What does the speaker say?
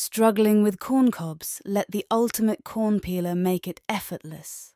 Struggling with corn cobs, let the ultimate corn peeler make it effortless.